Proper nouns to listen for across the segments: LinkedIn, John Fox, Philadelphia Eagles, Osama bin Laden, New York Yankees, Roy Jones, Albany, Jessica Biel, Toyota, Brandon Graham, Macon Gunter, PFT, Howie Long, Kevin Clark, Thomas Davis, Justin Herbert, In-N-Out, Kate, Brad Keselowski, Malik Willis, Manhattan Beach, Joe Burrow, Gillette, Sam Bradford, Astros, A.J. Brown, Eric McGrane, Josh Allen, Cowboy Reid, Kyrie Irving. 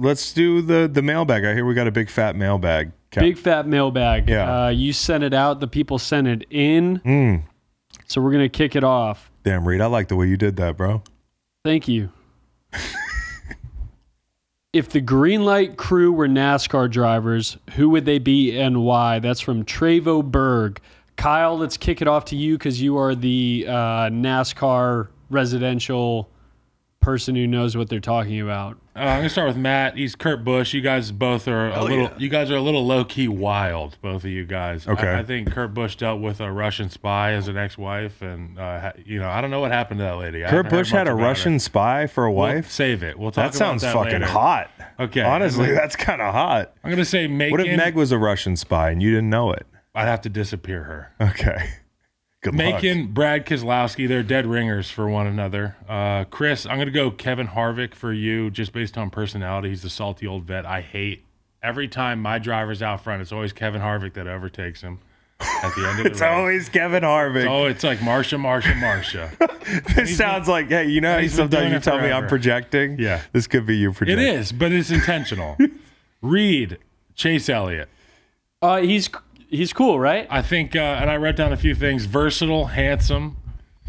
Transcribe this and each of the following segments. Let's do the mailbag. I hear we got a big fat mailbag. Cap. Big fat mailbag. Yeah. You sent it out. The people sent it in. Mm. So we're going to kick it off. Damn, Reed, I like the way you did that, bro. Thank you. If the green light crew were NASCAR drivers, who would they be and why? That's from Trevo Berg. Kyle, let's kick it off to you because you are the NASCAR residential person who knows what they're talking about. I'm gonna start with Matt. He's Kurt Busch. You guys both are You guys are a little low key wild, both of you guys. Okay. I think Kurt Busch dealt with a Russian spy as an ex-wife, and I don't know what happened to that lady. Kurt Busch had a Russian spy for a wife. We'll save it. We'll talk about that. That sounds fucking later. Hot. Okay. Honestly, that's kind of hot. I'm gonna say Megan. What if Meg was a Russian spy and you didn't know it? I'd have to disappear her. Okay. Good Macon, luck. Brad Keselowski, they're dead ringers for one another. Chris, I'm going to go Kevin Harvick for you just based on personality. He's the salty old vet I hate. Every time my driver's out front, it's always Kevin Harvick that overtakes him at the end of the It's race. Always Kevin Harvick. Oh, it's like Marsha. This sounds like, hey, you know, sometimes you tell me I'm projecting? Yeah. This could be you projecting. It is, but it's intentional. Reed, Chase Elliott. He's cool, right? I think, and I wrote down a few things. Versatile, handsome,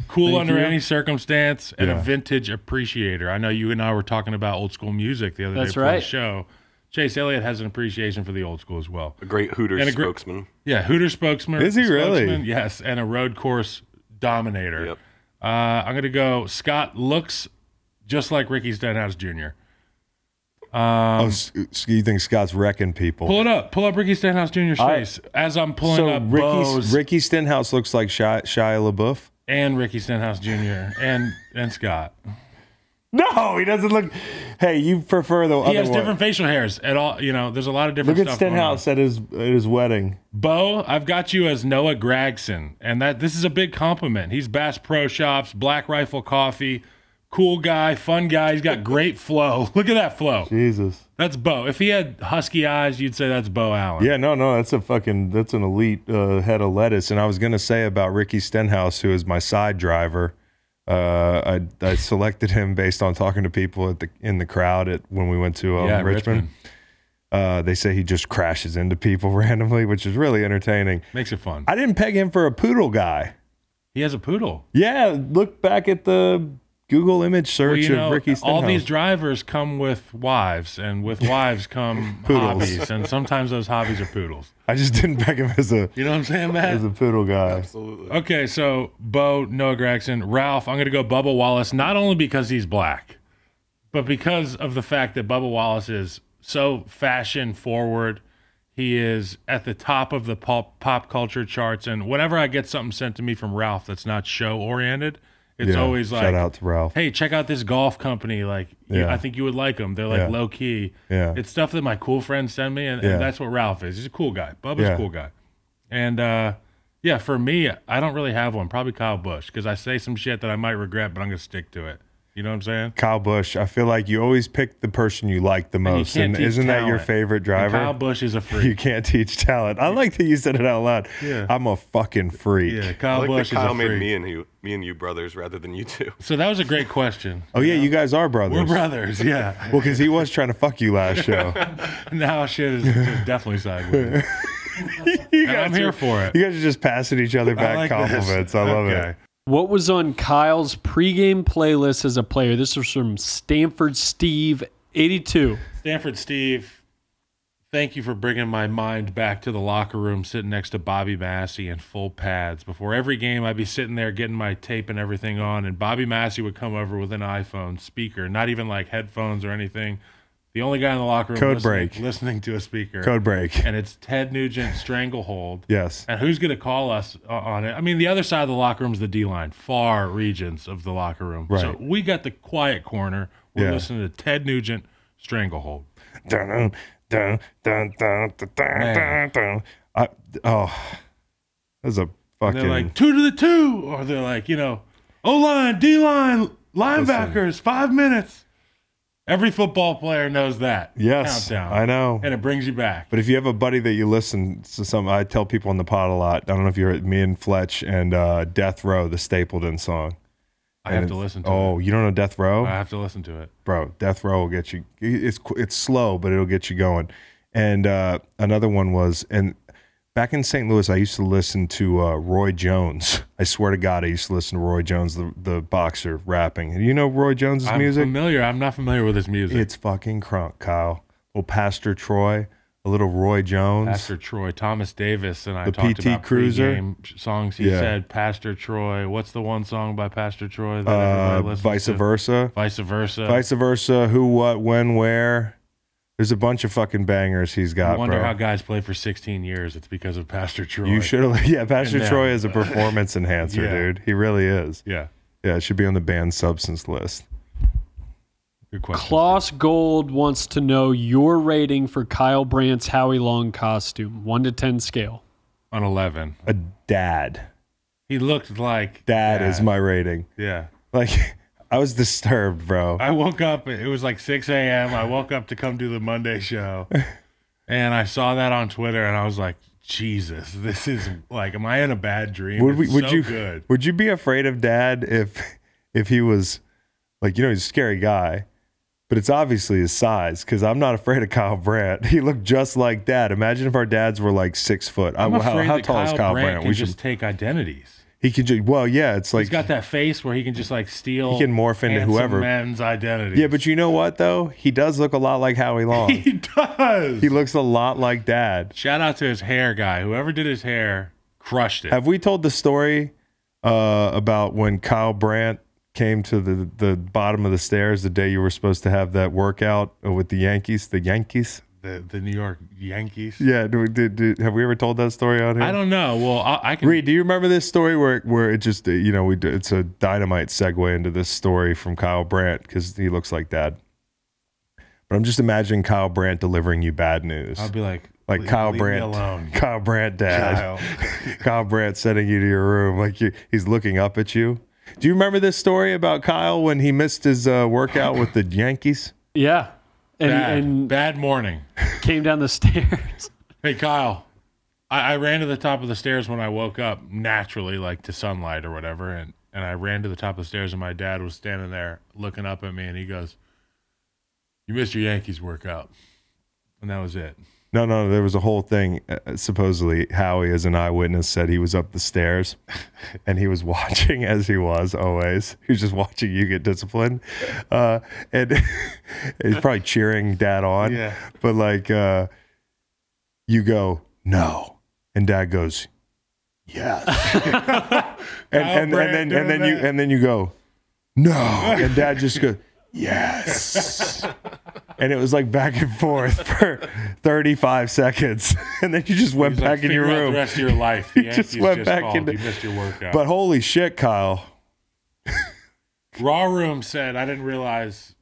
cool any circumstance, and a vintage appreciator. I know you and I were talking about old school music the other day before the show. Chase Elliott has an appreciation for the old school as well. A great Hooters spokesman. Yeah, Hooters spokesman. Is he really? Yes, and a road course dominator. Yep. I'm going to go Scott looks just like Ricky Stenhouse Jr. You think Scott's wrecking people? Pull it up. Pull up Ricky Stenhouse Jr.'s face as I'm pulling up Bo's. Ricky Stenhouse looks like Shia LaBeouf. And Ricky Stenhouse Jr. and Scott. No, he doesn't look. Hey, you prefer the other one. He has different facial hairs at all. You know, there's a lot of different stuff. Look at Stenhouse at his wedding. Bo, I've got you as Noah Gregson. And this is a big compliment. He's Bass Pro Shops, Black Rifle Coffee. Cool guy, fun guy. He's got great flow. Look at that flow. Jesus. That's Bo. If he had husky eyes, you'd say that's Bo Allen. Yeah, no, that's an elite head of lettuce. And I was going to say about Ricky Stenhouse, who is my side driver. I selected him based on talking to people in the crowd when we went to Richmond. They say he just crashes into people randomly, which is really entertaining. Makes it fun. I didn't peg him for a poodle guy. He has a poodle. Yeah, look back at the Google image search of Ricky Stenhouse. All these drivers come with wives, and with wives come hobbies, and sometimes those hobbies are poodles. I just didn't pick him as a you know what I'm saying, Matt? As a poodle guy. Absolutely. Okay, so Bo, Noah Gregson, Ralph, I'm going to go Bubba Wallace, not only because he's black, but because of the fact that Bubba Wallace is so fashion forward. He is at the top of the pop culture charts, and whenever I get something sent to me from Ralph that's not show-oriented, it's always like, shout out to Ralph. Hey, check out this golf company. Like, I think you would like them. They're like low key. Yeah. It's stuff that my cool friends send me, and that's what Ralph is. He's a cool guy. Bubba's a cool guy. And for me, I don't really have one. Probably Kyle Busch, because I say some shit that I might regret, but I'm gonna stick to it. You know what I'm saying? Kyle Busch. I feel like you always pick the person you like the most, and isn't that your favorite driver? And Kyle Busch is a freak. You can't teach talent. I like that you said it out loud. Yeah. I'm a fucking freak. Yeah, Kyle Busch is a freak. Kyle made me and you brothers rather than you two. So that was a great question. Oh yeah, you guys are brothers. We're brothers. Yeah. Well, because he was trying to fuck you last show. Now shit is definitely sideways. I'm here for it. You guys are just passing each other back compliments. I love it. What was on Kyle's pregame playlist as a player? This was from Stanford Steve 82. Stanford Steve, thank you for bringing my mind back to the locker room, sitting next to Bobby Massey in full pads. Before every game, I'd be sitting there getting my tape and everything on, and Bobby Massey would come over with an iPhone speaker, not even like headphones or anything. The only guy in the locker room listening to a speaker. Code break. And it's Ted Nugent, Stranglehold. Yes. And who's going to call us on it? I mean, the other side of the locker room is the D-line, far regions of the locker room. Right. So we got the quiet corner. We're listening to Ted Nugent, Stranglehold. Dun, dun, dun, dun, dun, dun, dun. That's a fucking... And they're like, 2 to the 2. Or they're like, O-line, D-line, linebackers, listen. 5 minutes. Every football player knows that. Yes, countdown. I know. And it brings you back. But if you have a buddy that you listen to I tell people on the pod a lot, I don't know if you're me and Fletch and Death Row, the Stapleton song. I have to listen to it. Oh, you don't know Death Row? I have to listen to it. Bro, Death Row will get you. It's slow, but it'll get you going. And another one was, and back in St. Louis, I used to listen to Roy Jones. I swear to God, I used to listen to Roy Jones, the boxer, rapping. And you know Roy Jones' music? I'm familiar. I'm not familiar with his music. It's fucking crunk, Kyle. Well, Pastor Troy, a little Roy Jones. Pastor Troy, Thomas Davis, and I the talked PT about pre-game songs. He said, Pastor Troy. What's the one song by Pastor Troy that everybody listens to? Versa. Vice Versa. Vice Versa, Who, What, When, Where. There's a bunch of fucking bangers he's got. I wonder how guys play for 16 years. It's because of Pastor Troy. You should, Pastor Troy is a performance enhancer, dude. He really is. Yeah. Yeah, it should be on the banned substance list. Good question. Klaus Gold wants to know your rating for Kyle Brandt's Howie Long costume, 1 to 10 scale. On 11. A dad. He looked like dad is my rating. Yeah. Like. I was disturbed, bro. I woke up. It was like 6 a.m. I woke up to come do the Monday show, and I saw that on Twitter, and I was like, Jesus, this is like, am I in a bad dream? Would you Would you be afraid of Dad if he was like, you know, he's a scary guy, but it's obviously his size, because I'm not afraid of Kyle Brandt. He looked just like Dad. Imagine if our dads were like 6 foot. How tall is Kyle Brandt? We should just take identities. He can just, it's like... He's got that face where he can just, like, steal... He can morph into whoever. Men's identity. Yeah, but you know what, though? He does look a lot like Howie Long. He does! He looks a lot like Dad. Shout out to his hair guy. Whoever did his hair crushed it. Have we told the story about when Kyle Brandt came to the bottom of the stairs the day you were supposed to have that workout with the Yankees? The Yankees? The New York Yankees. Yeah, have we ever told that story out here? I don't know. Well, I can. Reed, do you remember this story where it just, it's a dynamite segue into this story from Kyle Brandt, because he looks like Dad. But I'm just imagining Kyle Brandt delivering you bad news. I'll be like Kyle Brandt, Kyle Brandt Dad, Kyle Brandt sending you to your room like he's looking up at you. Do you remember this story about Kyle when he missed his workout with the Yankees? Yeah. And bad morning. Came down the stairs. Hey, Kyle, I ran to the top of the stairs when I woke up, naturally, like to sunlight or whatever, and I ran to the top of the stairs, and my dad was standing there looking up at me, and he goes, "You missed your Yankees workout." And that was it. No, there was a whole thing. Supposedly, Howie, as an eyewitness, said he was up the stairs, and he was watching, as he was always. He was just watching you get disciplined, and he's probably cheering Dad on. Yeah. But like, you go no, and Dad goes yes, and then you go no, and Dad just goes yes. And it was like back and forth for 35 seconds. And then you just went back in your room. The rest of your life. You just went back in. You missed your workout. But holy shit, Kyle. Raw Room said, I didn't realize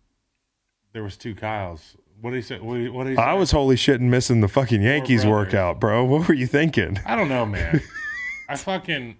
there was two Kyles. What did he say? I was holy shit and missing the fucking Yankees workout, bro. What were you thinking? I don't know, man. I fucking...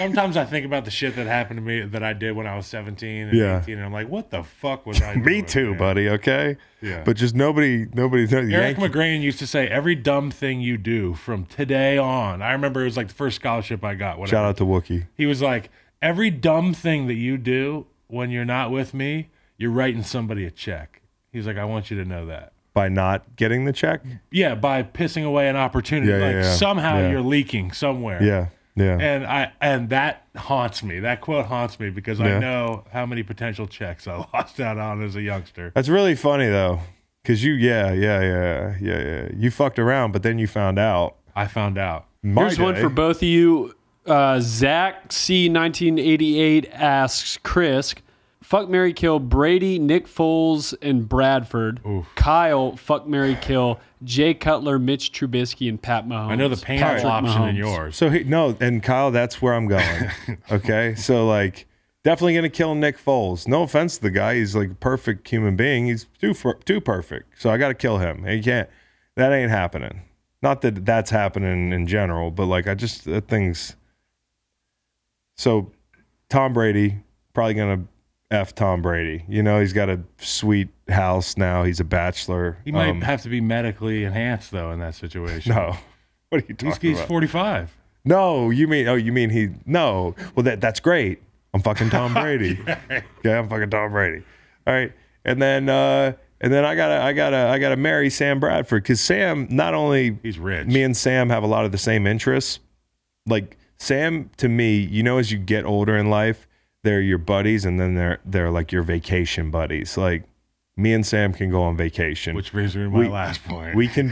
Sometimes I think about the shit that happened to me that I did when I was 17 and 18, and I'm like, what the fuck was I doing? Me too, man? Buddy, okay? Yeah. But just nobody. Eric McGrane used to say, every dumb thing you do from today on. I remember it was like the first scholarship I got. Whatever. Shout out to Wookie. He was like, every dumb thing that you do when you're not with me, you're writing somebody a check. He's like, I want you to know that. By not getting the check? Yeah, by pissing away an opportunity. Yeah, somehow you're leaking somewhere. Yeah. Yeah. And that haunts me. That quote haunts me because I know how many potential checks I lost out on as a youngster. That's really funny though. Cause you you fucked around, but then you found out. I found out. Here's one for both of you. Zach C 1988 asks Krisk, fuck Mary Kill, Brady, Nick Foles, and Bradford. Oof. Kyle, fuck Mary Kill, Jay Cutler, Mitch Trubisky, and Pat Mahomes. I know the painful option in yours. So and Kyle, that's where I'm going. Okay. So like definitely gonna kill Nick Foles. No offense to the guy. He's like a perfect human being. He's too perfect. So I gotta kill him. He can't, that ain't happening. Not that that's happening in general, but like so Tom Brady, probably gonna F Tom Brady. You know, he's got a sweet house now. He's a bachelor. He might have to be medically enhanced, though, in that situation. No. What are you talking about? He's 45. No, you mean... Oh, you mean he... No. Well, that's great. I'm fucking Tom Brady. Yeah, I'm fucking Tom Brady. All right, and then I gotta marry Sam Bradford, because Sam, not only he's rich. Me and Sam have a lot of the same interests. Like Sam, to me, you know, as you get older in life, they're your buddies, and then they're like your vacation buddies. Like me and Sam can go on vacation. Which brings me to my last point. We can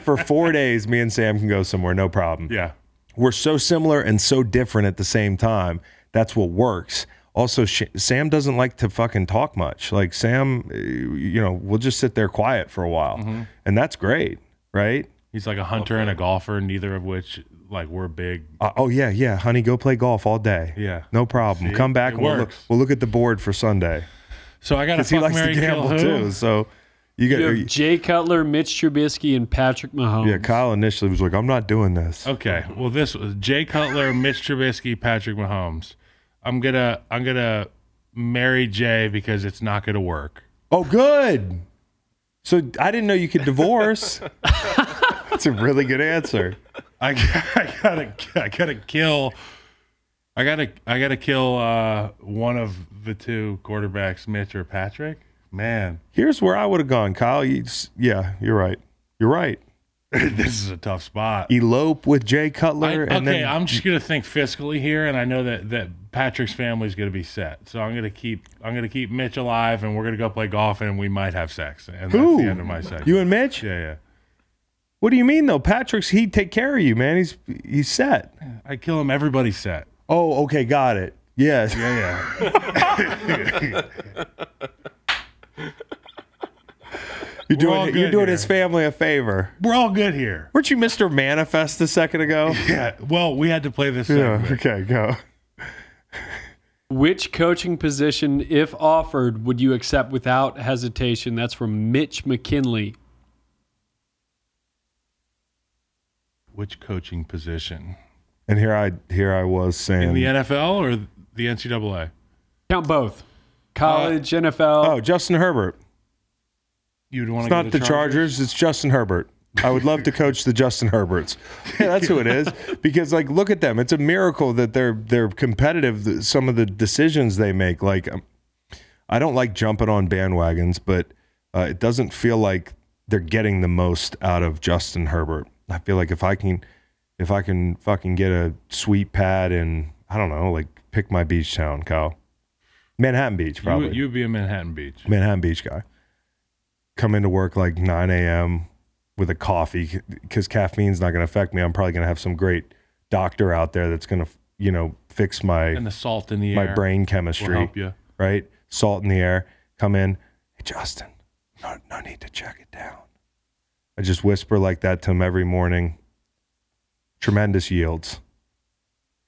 for 4 days. Me and Sam can go somewhere, no problem. Yeah. We're so similar and so different at the same time. That's what works. Also, Sam doesn't like to fucking talk much. Like Sam, you know, we'll just sit there quiet for a while, mm-hmm. and that's great, right? He's like a hunter and a golfer, neither of which like we're big. Oh yeah, honey, go play golf all day. Yeah, no problem. See, come back and we'll look at the board for Sunday. So I got to fuck, marry, kill who? Too. So. You have Jay Cutler, Mitch Trubisky, and Patrick Mahomes. Yeah, Kyle initially was like, I'm not doing this. Okay. Well, this was Jay Cutler, Mitch Trubisky, Patrick Mahomes. I'm gonna marry Jay because it's not gonna work. Oh, good. So I didn't know you could divorce. That's a really good answer. I gotta kill one of the two quarterbacks, Mitch or Patrick. Man, here's where I would have gone, Kyle. Yeah, you're right. You're right. This is a tough spot. Elope with Jay Cutler. I'm just gonna think fiscally here, and I know that Patrick's family's gonna be set. So I'm gonna keep Mitch alive, and we're gonna go play golf, and we might have sex. And that's the end of my sex. You and Mitch? Yeah. What do you mean though? Patrick's he'd take care of you, man. He's set. I kill him. Everybody's set. Oh, okay, got it. Yes. Yeah. You're doing his family a favor. We're all good here. Weren't you Mr. Manifest a second ago? Yeah. Well, we had to play this. Yeah. Segment. Okay, go. Which coaching position, if offered, would you accept without hesitation? That's from Mitch McKinley. Which coaching position? And here I was saying in the NFL or the NCAA. Count both. College, NFL. Oh, Justin Herbert. You'd want to go to the Chargers. It's Justin Herbert. I would love to coach the Justin Herberts. Yeah, that's who it is. Because like, look at them. It's a miracle that they're competitive. Some of the decisions they make. Like, I don't like jumping on bandwagons, but it doesn't feel like they're getting the most out of Justin Herbert. I feel like if I can fucking get a sweet pad and I don't know, like pick my beach town, Kyle. Manhattan Beach, probably. You'd be a Manhattan Beach. Manhattan Beach guy. Come into work like 9 a.m. with a coffee, because caffeine's not going to affect me. I'm probably going to have some great doctor out there that's going to, you know, fix my and the salt in the my air. Brain chemistry. Will help you. Right? Salt in the air. Come in. Hey, Justin, no need to check it down. I just whisper like that to him every morning. Tremendous yields.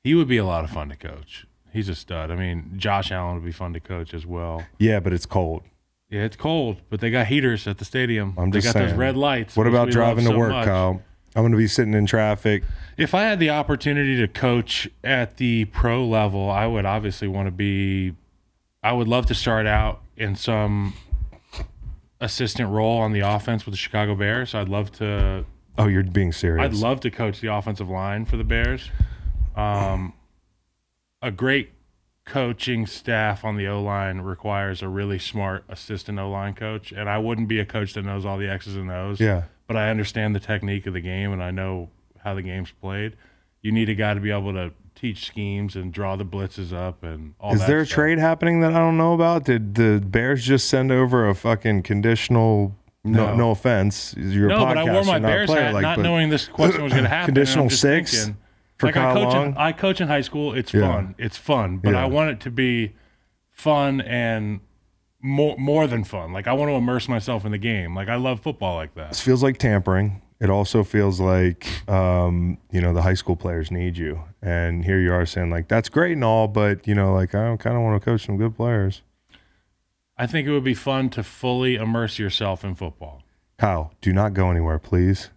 He would be a lot of fun to coach. He's a stud. I mean, Josh Allen would be fun to coach as well. Yeah, but it's cold. Yeah, it's cold, but they got heaters at the stadium. I'm just saying. They got those red lights. What about driving to work, Kyle? I'm going to be sitting in traffic. If I had the opportunity to coach at the pro level, I would obviously want to be – I would love to start out in some assistant role on the offense with the Chicago Bears. I'd love to – Oh, you're being serious. I'd love to coach the offensive line for the Bears. A great coaching staff on the O-line requires a really smart assistant O-line coach, and I wouldn't be a coach that knows all the X's and O's. Yeah, but I understand the technique of the game, and I know how the game's played. You need a guy to be able to teach schemes and draw the blitzes up and all that. Is there a trade happening that I don't know about? Did the Bears just send over a fucking conditional? No offense. No, but I wore my Bears hat not knowing this question was going to happen. Conditional six. Thinking, like I coach in high school. It's fun. It's fun, but I want it to be fun and more than fun. Like I want to immerse myself in the game. Like I love football like that. This feels like tampering. It also feels like you know, the high school players need you, and here you are saying like that's great and all, but you know, like I kind of want to coach some good players. I think it would be fun to fully immerse yourself in football. Kyle, do not go anywhere, please.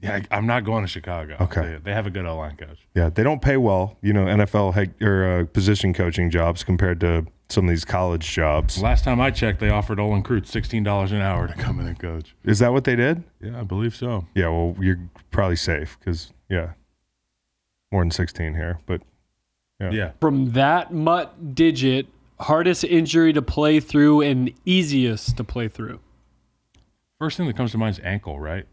Yeah, I'm not going to Chicago. Okay, they have a good O-line coach. Yeah, they don't pay well. You know, NFL head or position coaching jobs compared to some of these college jobs. Last time I checked, they offered Olin Krutz $16 an hour to come in and coach. Is that what they did? Yeah, I believe so. Yeah, well, you're probably safe because more than 16 here, but. Yeah. From that mutt digit, hardest injury to play through and easiest to play through. First thing that comes to mind is ankle, right?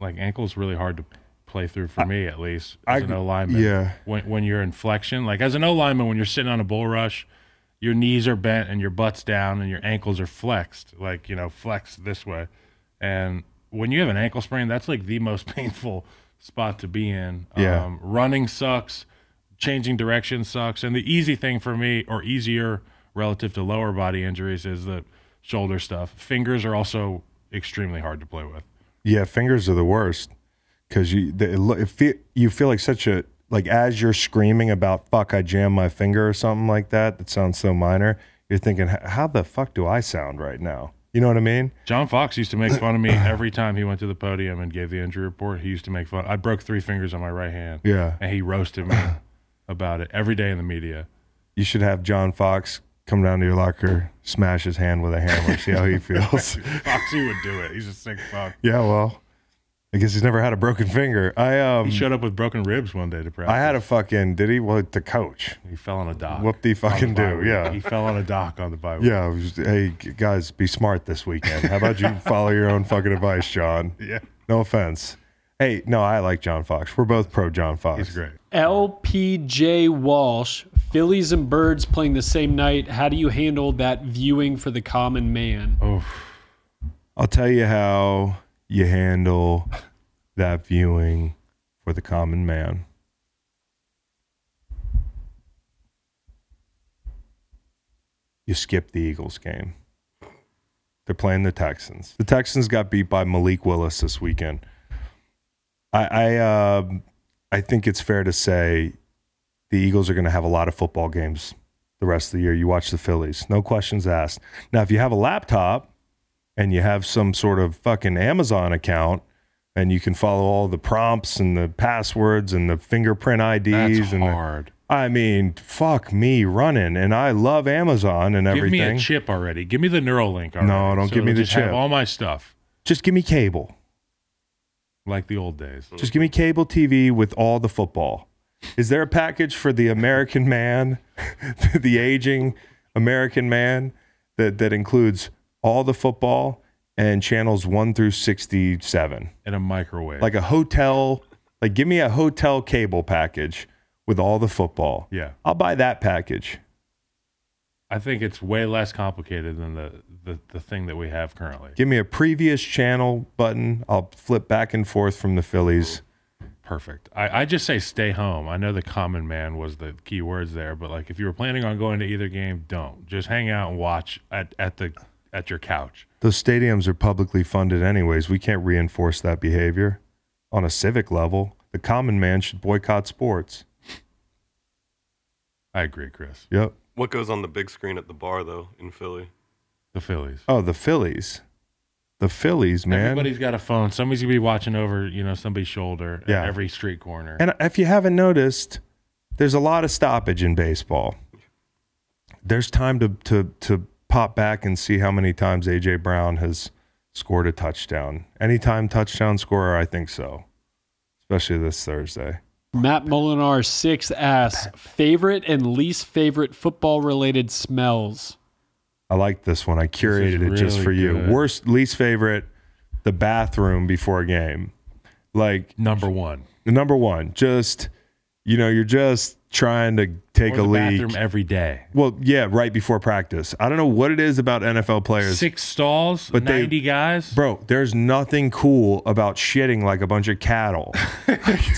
Like ankle is really hard to play through for me, at least, as an O-lineman. Yeah. When you're in flexion, like as an O-lineman, when you're sitting on a bull rush, your knees are bent and your butt's down and your ankles are flexed, like, you know, flexed this way. And when you have an ankle sprain, that's like the most painful spot to be in. Yeah. Running sucks. Changing direction sucks. And the easy thing for me, or easier relative to lower body injuries, is the shoulder stuff. Fingers are also extremely hard to play with. Yeah, fingers are the worst because you feel like such a – like as you're screaming about, fuck, I jammed my finger or something like that, that sounds so minor, you're thinking, how the fuck do I sound right now? You know what I mean? John Fox used to make fun of me every time he went to the podium and gave the injury report. He used to make fun. I broke 3 fingers on my right hand. Yeah. And he roasted me about it every day in the media. You should have John Fox come down to your locker, smash his hand with a hammer, see how he feels. Foxy would do it. He's a sick fuck. Yeah, well, I guess he's never had a broken finger. He showed up with broken ribs one day to practice. I had a fucking, did he? Well, the coach. He fell on a dock. Whoop the fucking do, yeah. He fell on a dock on the bye week. Yeah, hey, guys, be smart this weekend. How about you follow your own fucking advice, John? Yeah. No offense. Hey, no, I like John Fox. We're both pro John Fox. He's great. LPJ Walsh, Phillies and Birds playing the same night. How do you handle that viewing for the common man? Oh, I'll tell you how you handle that viewing for the common man. You skip the Eagles game. They're playing the Texans. The Texans got beat by Malik Willis this weekend. I think it's fair to say the Eagles are going to have a lot of football games the rest of the year. You watch the Phillies. No questions asked. Now, if you have a laptop and you have some sort of fucking Amazon account and you can follow all the prompts and the passwords and the fingerprint IDs. That's hard. I mean, fuck me running. And I love Amazon and everything. Give me a chip already. Give me the Neuralink already. No, don't give me the chip. Have all my stuff. Just give me cable. Like the old days. Just give me cable TV with all the football. Is there a package for the American man, the aging American man, that includes all the football and channels 1 through 67? And a microwave. Like a hotel. Like give me a hotel cable package with all the football. Yeah. I'll buy that package. I think it's way less complicated than the thing that we have currently. Give me a previous channel button. I'll flip back and forth from the Phillies. Perfect. I just say stay home. I know the common man was the key words there, but like if you were planning on going to either game, don't. Just hang out and watch at your couch. Those stadiums are publicly funded anyways. We can't reinforce that behavior on a civic level. The common man should boycott sports. I agree, Chris. Yep. What goes on the big screen at the bar, though, in Philly? The Phillies. Oh, the Phillies. The Phillies, man. Everybody's got a phone. Somebody's going to be watching over, you know, somebody's shoulder at every street corner. And if you haven't noticed, there's a lot of stoppage in baseball. There's time to pop back and see how many times A.J. Brown has scored a touchdown. Anytime touchdown scorer, I think so, especially this Thursday. Matt Molinar 6 asks, favorite and least favorite football-related smells. I like this one. I curated it just for you. Worst, least favorite, the bathroom before a game. Like number 1. Number 1. Just, you know, you're just trying to take a leak. Bathroom every day. Well, yeah, right before practice. I don't know what it is about NFL players. 6 stalls, but 90 guys. Bro, there's nothing cool about shitting like a bunch of cattle.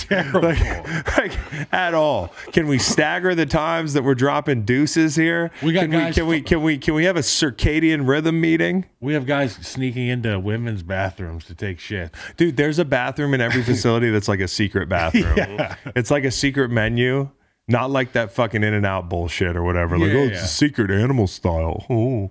Terrible. Like, at all. Can we stagger the times that we're dropping deuces here? We got can we have a circadian rhythm meeting? We have guys sneaking into women's bathrooms to take shit. Dude, there's a bathroom in every facility that's like a secret bathroom. Yeah. It's like a secret menu. Not like that fucking In-N-Out bullshit or whatever. Like, it's a secret animal style. Oh,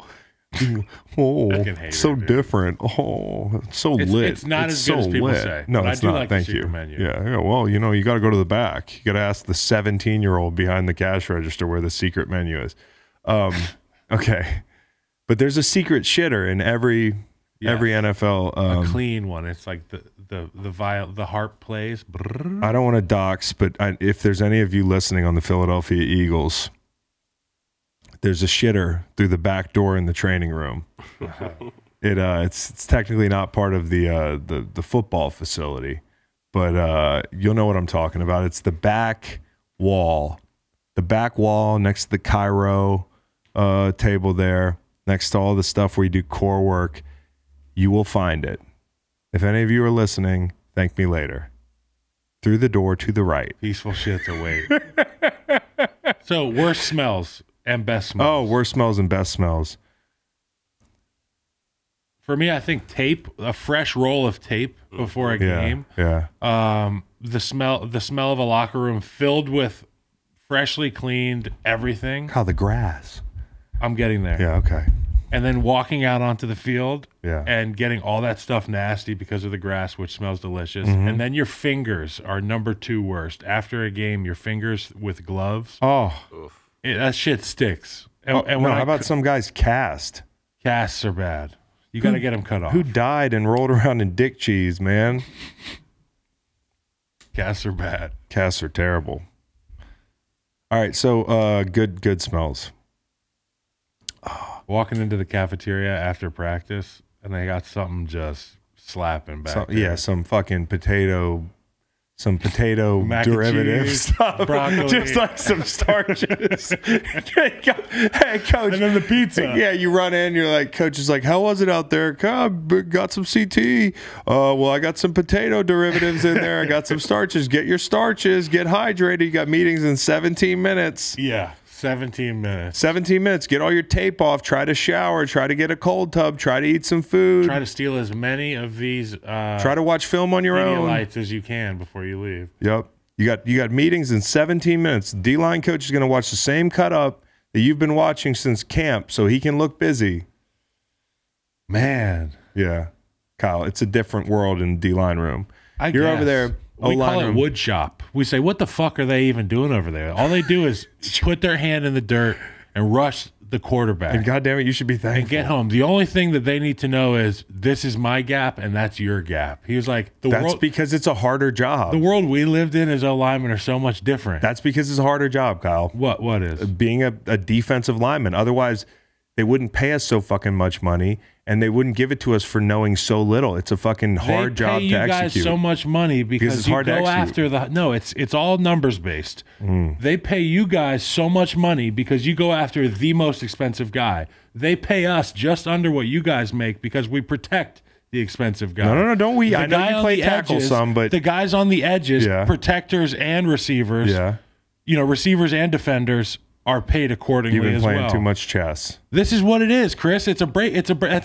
so it, different. Oh, so it's lit. It's not as good as people say. No, it's not. Like thank you. Menu. Yeah. Well, you know, you got to go to the back. You got to ask the 17-year-old behind the cash register where the secret menu is. Okay, but there's a secret shitter in every Every NFL a clean one. It's like the harp plays. Brrr. I don't want to dox, but if there's any of you listening on the Philadelphia Eagles, there's a shitter through the back door in the training room. It's technically not part of the football facility, but you'll know what I'm talking about. It's the back wall next to the Cairo table there, next to all the stuff where you do core work. You will find it. If any of you are listening, thank me later. Through the door to the right. Peaceful shit's away. So, worst smells and best smells. Oh, worst smells and best smells. For me, I think tape, a fresh roll of tape before a game. Yeah. The smell of a locker room filled with freshly cleaned everything. How the grass. I'm getting there. Yeah, okay. And then walking out onto the field and getting all that stuff nasty because of the grass, which smells delicious. Mm-hmm. And then your fingers are number two worst. After a game, your fingers with gloves. Oh. That shit sticks. How about some guy's cast? Casts are bad. You got to get them cut off. Who died and rolled around in dick cheese, man? Casts are bad. Casts are terrible. All right, so good smells. Walking into the cafeteria after practice, and they got something just slapping back. Some potato derivative stuff. Broccoli. Just like some starches. Hey, coach. And then the pizza. Yeah, you run in, you're like, coach is like, how was it out there? Got some CT. Well, I got some potato derivatives in there. I got some starches. Get your starches. Get hydrated. You got meetings in 17 minutes. Yeah. 17 minutes. Get all your tape off. Try to shower. Try to get a cold tub. Try to eat some food. Try to steal as many of these. Try to watch film on your own. Lights as you can before you leave. Yep. You got meetings in 17 minutes. D-line coach is going to watch the same cut up that you've been watching since camp, so he can look busy. Man. Yeah, Kyle. It's a different world in D-line room. You're over there. We call it wood shop. We say, what the fuck are they even doing over there? All they do is put their hand in the dirt and rush the quarterback. And goddamn it, you should be thankful. And get home. The only thing that they need to know is, this is my gap and that's your gap. He was like, that's because it's a harder job. The world we lived in as O linemen are so much different. That's because it's a harder job, Kyle. What is? Being a defensive lineman. Otherwise, they wouldn't pay us so fucking much money, and they wouldn't give it to us for knowing so little. It's a fucking hard job to execute. They pay you guys so much money because it's hard to execute. It's all numbers based. Mm. They pay you guys so much money because you go after the most expensive guy. They pay us just under what you guys make because we protect the expensive guy. No, don't we? I know you play tackle some, but the guys on the edges, protectors and receivers, receivers and defenders, are paid accordingly as well. You've been playing too much chess. This is what it is, Chris. That's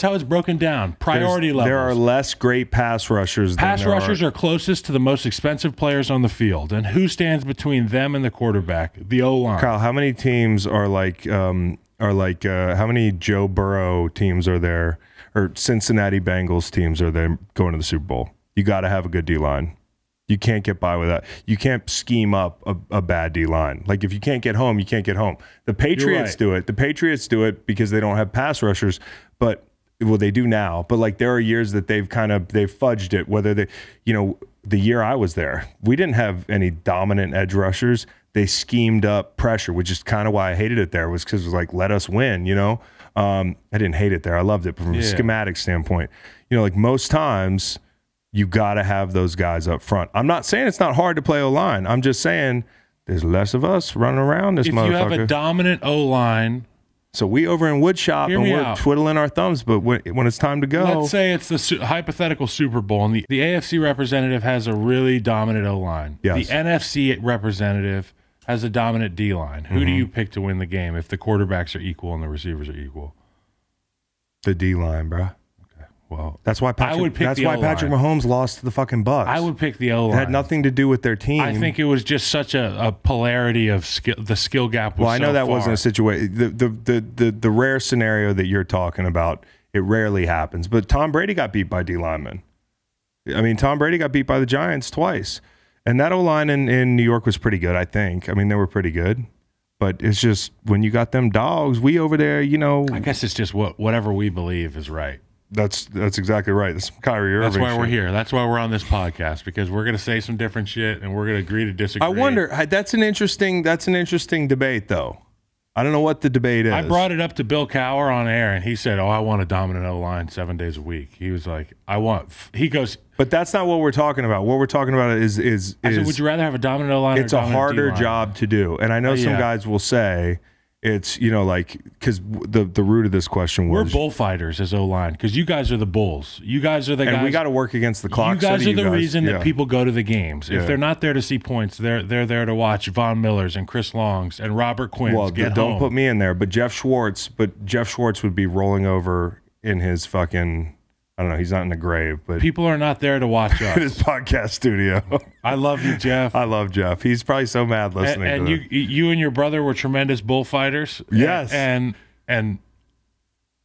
how it's broken down. Priority levels. There are less great pass rushers. Pass rushers are closest to the most expensive players on the field, and who stands between them and the quarterback? The O line. Kyle, how many teams are like? How many Joe Burrow teams are there, or Cincinnati Bengals teams are there going to the Super Bowl? You got to have a good D line. You can't get by with that. You can't scheme up a bad D-line. Like, if you can't get home, you can't get home. The Patriots do it. The Patriots do it because they don't have pass rushers. But, well, they do now. But, like, there are years that they've fudged it. Whether they, the year I was there, we didn't have any dominant edge rushers. They schemed up pressure, which is kind of why I hated it there, was because it was like, let us win, I didn't hate it there. I loved it. But from a schematic standpoint, like most times, you got to have those guys up front. I'm not saying it's not hard to play O-line. I'm just saying there's less of us running around this motherfucker. If you have a dominant O-line. So we over in Woodshop and we're twiddling our thumbs, but when it's time to go. Let's say it's the hypothetical Super Bowl, and the AFC representative has a really dominant O-line. Yes. The NFC representative has a dominant D-line. Who do you pick to win the game if the quarterbacks are equal and the receivers are equal? The D-line, bro. Well, that's why Patrick Mahomes lost to the fucking Bucks. I would pick the O-line. It had nothing to do with their team. I think it was just such a polarity of skill. The skill gap was so far. Well, I know that wasn't a situation. The rare scenario that you're talking about, it rarely happens. But Tom Brady got beat by D linemen. I mean, Tom Brady got beat by the Giants twice. And that O-line in New York was pretty good, I think. I mean, they were pretty good. But it's just when you got them dogs, we over there, I guess it's just whatever we believe is right. That's exactly right. That's Kyrie Irving. That's why we're here. That's why we're on this podcast, because we're going to say some different shit and we're going to agree to disagree. I wonder. That's an interesting debate, though. I don't know what the debate is. I brought it up to Bill Cowher on air, and he said, "Oh, I want a dominant O line 7 days a week." He was like, "I want." He goes, "But that's not what we're talking about. What we're talking about is." I said, "Would you rather have a dominant O line?" It's a harder job to do, and I know some guys will say. It's, you know, like, because the root of this question was... We're bullfighters as O-line, because you guys are the bulls. You guys are the guys... And we got to work against the clock. You guys are the reason that people go to the games. If they're not there to see points, they're there to watch Von Millers and Chris Longs and Robert Quinn's get home. Don't put me in there, but Jeff Schwartz would be rolling over in his fucking... I don't know. He's not in the grave, but... People are not there to watch us. In his podcast studio. I love you, Jeff. I love Jeff. He's probably so mad listening to this. And you and your brother were tremendous bullfighters. Yes. And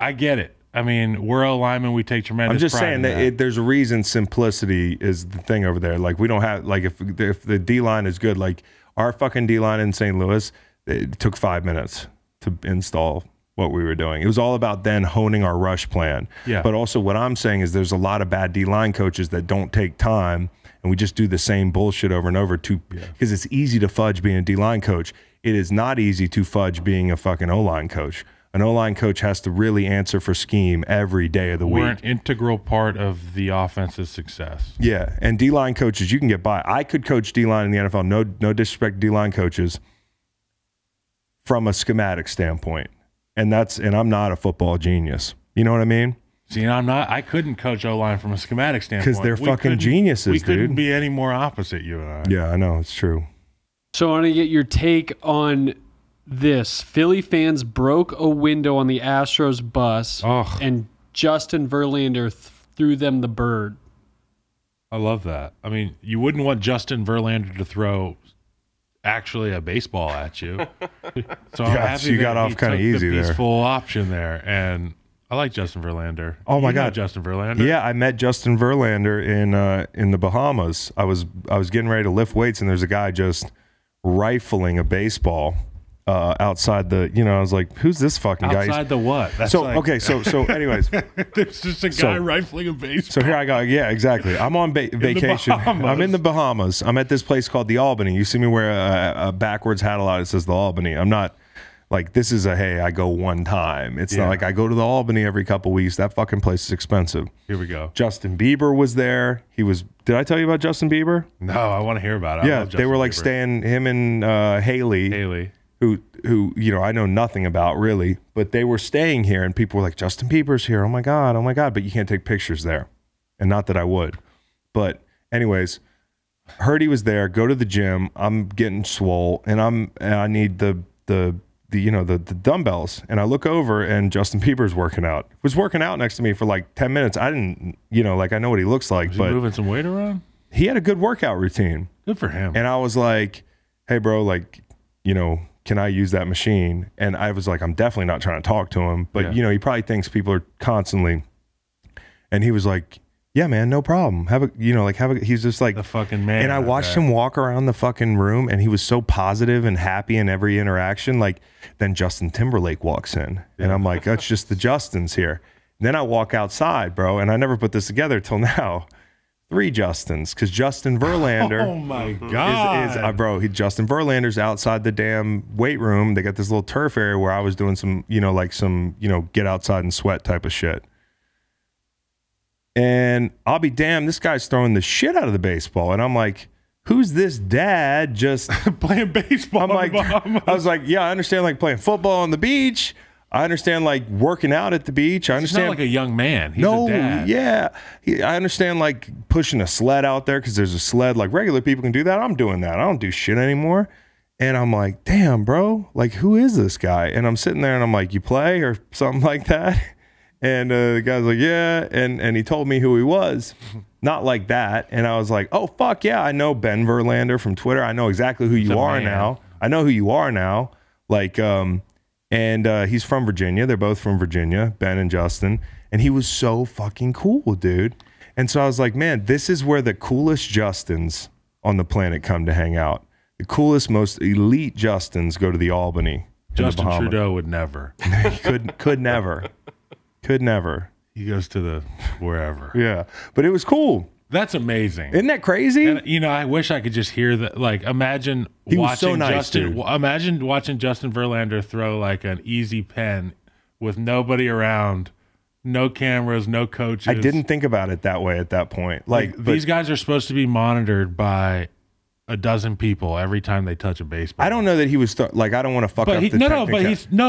I get it. I mean, we're O linemen. We take tremendous pride. I'm just saying that there's a reason simplicity is the thing over there. Like, we don't have... Like, if the D-line is good, like, our fucking D-line in St. Louis, it took 5 minutes to install... what we were doing. It was all about then honing our rush plan. Yeah. But also what I'm saying is there's a lot of bad D-line coaches that don't take time, and we just do the same bullshit over and over because it's easy to fudge being a D-line coach. It is not easy to fudge being a fucking O-line coach. An O-line coach has to really answer for scheme every day of the week. We're an integral part of the offense's success. Yeah, and D-line coaches, you can get by. I could coach D-line in the NFL, no disrespect to D-line coaches, from a schematic standpoint. And I'm not a football genius. You know what I mean? See, and I'm not. I couldn't coach O-line from a schematic standpoint. Because they're fucking geniuses, dude. We couldn't be any more opposite, you and I. Yeah, I know. It's true. So I want to get your take on this. Philly fans broke a window on the Astros bus, and Justin Verlander threw them the bird. I love that. I mean, you wouldn't want Justin Verlander to throw... actually a baseball at you. So I'm happy so you got off kind of easy there. Peaceful option there, and I like Justin Verlander. Oh my God, Justin Verlander. Yeah, I met Justin Verlander in the Bahamas. I was getting ready to lift weights, and there's a guy just rifling a baseball outside the. You know, I was like, who's this fucking guy? Outside the what? That's so like... okay. So anyways, there's just a guy rifling a baseball. So here I go. Yeah, exactly. I'm on vacation. I'm in the Bahamas. I'm at this place called the Albany. You see me wear a backwards hat a lot. It says the Albany. I'm not like this is a hey. I go one time. It's not like I go to the Albany every couple weeks. That fucking place is expensive. Here we go. Justin Bieber was there. He was. Did I tell you about Justin Bieber? No, I want to hear about it. Yeah, they were like Bieber. Staying him and Haley. Who you know I know nothing about really, but they were staying here, and people were like, Justin Bieber's here, oh my god, but you can't take pictures there, and not that I would, but anyways, heard he was there. Go to the gym. I'm getting swole, and I need the you know the dumbbells, and I look over, and Justin Bieber's was working out next to me for like 10 minutes. I didn't I know what he looks like, but moving some weight around. He had a good workout routine. Good for him. And I was like, hey bro, like can I use that machine? And I was like, I'm definitely not trying to talk to him, but he probably thinks people are constantly. And he was like, yeah, man, no problem. He's just like the fucking man. And I watched him walk around the fucking room, and he was so positive and happy in every interaction. Like then Justin Timberlake walks in, and I'm like, that's just the Justins here. And then I walk outside, bro. And I never put this together till now. 3 Justins, because Justin Verlander Justin Verlander's outside the damn weight room. They got this little turf area where I was doing some get outside and sweat type of shit. And I'll be damned, this guy's throwing the shit out of the baseball. And I'm like, who's this dad just playing baseball? I'm like, I was like, yeah, I understand like playing football on the beach. I understand like working out at the beach. I understand. He's not like a young man. He's a dad. Yeah. I understand like pushing a sled out there because there's a sled. Like regular people can do that. I'm doing that. I don't do shit anymore. And I'm like, damn, bro. Like, who is this guy? And I'm sitting there and I'm like, you play or something like that? And the guy's like, yeah. And he told me who he was. Not like that. And I was like, oh, fuck yeah. I know Ben Verlander from Twitter. I know exactly who you are now. I know who you are now. Like, and he's from Virginia. They're both from Virginia, Ben and Justin. And he was so fucking cool, dude. And so I was like, man, this is where the coolest Justins on the planet come to hang out. The coolest, most elite Justins go to the Albany. Justin Trudeau would never. He could never. He goes to the wherever. Yeah. But it was cool. That's amazing. Isn't that crazy? And, you know, I wish I could just hear that. Like, imagine he was watching so nice, Justin. Imagine watching Justin Verlander throw like an easy pen with nobody around, no cameras, no coaches. I didn't think about it that way at that point. Like these guys are supposed to be monitored by a dozen people every time they touch a baseball. I don't know that he was I don't want to fuck up the technical. I